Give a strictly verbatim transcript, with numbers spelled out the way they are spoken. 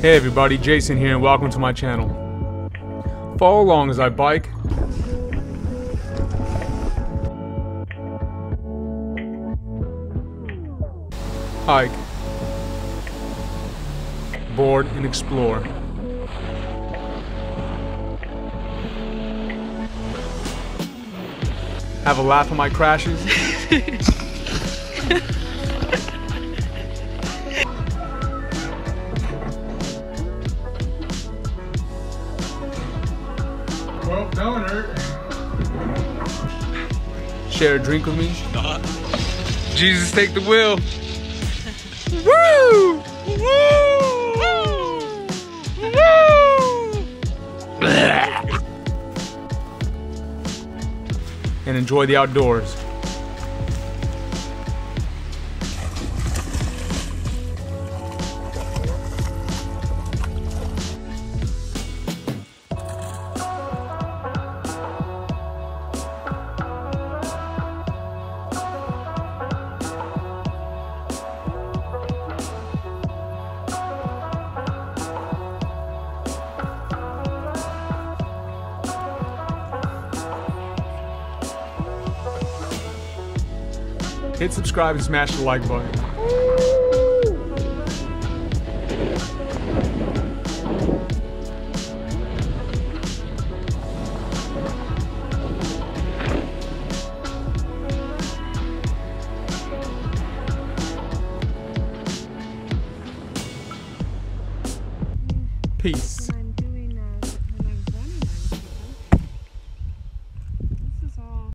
Hey everybody, Jason here and welcome to my channel. Follow along as I bike. Hike. Board and explore. Have a laugh at my crashes. Well, don't hurt. Share a drink with me. Jesus, take the wheel. Woo! Woo! Woo! And enjoy the outdoors. Hit subscribe and smash the like button. Peace.